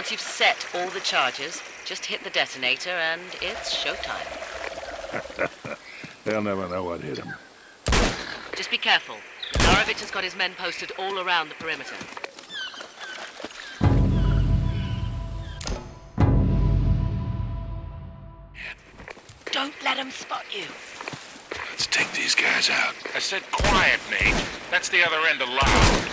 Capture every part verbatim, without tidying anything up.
Once you've set all the charges, just hit the detonator and it's showtime. They'll never know what hit him. Just be careful. Narovich has got his men posted all around the perimeter. Don't let them spot you. Let's take these guys out. I said quiet, Nate. That's the other end of loud.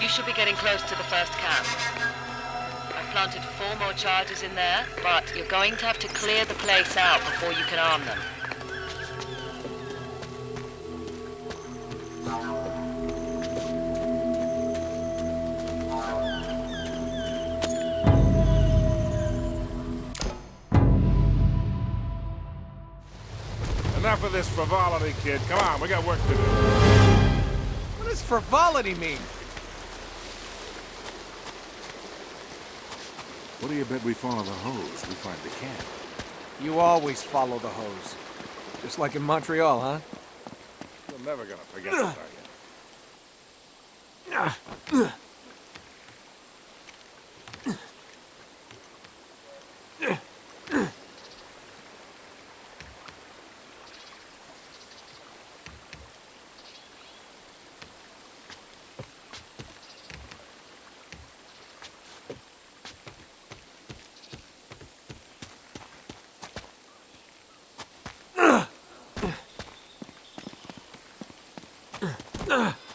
You should be getting close to the first camp. I've planted four more charges in there, but you're going to have to clear the place out before you can arm them. Enough of this frivolity, kid. Come on, we got work to do. What does frivolity mean? What do you bet we follow the hose? We find the camp. You always follow the hose. Just like in Montreal, huh? We're never gonna forget the target. Ugh!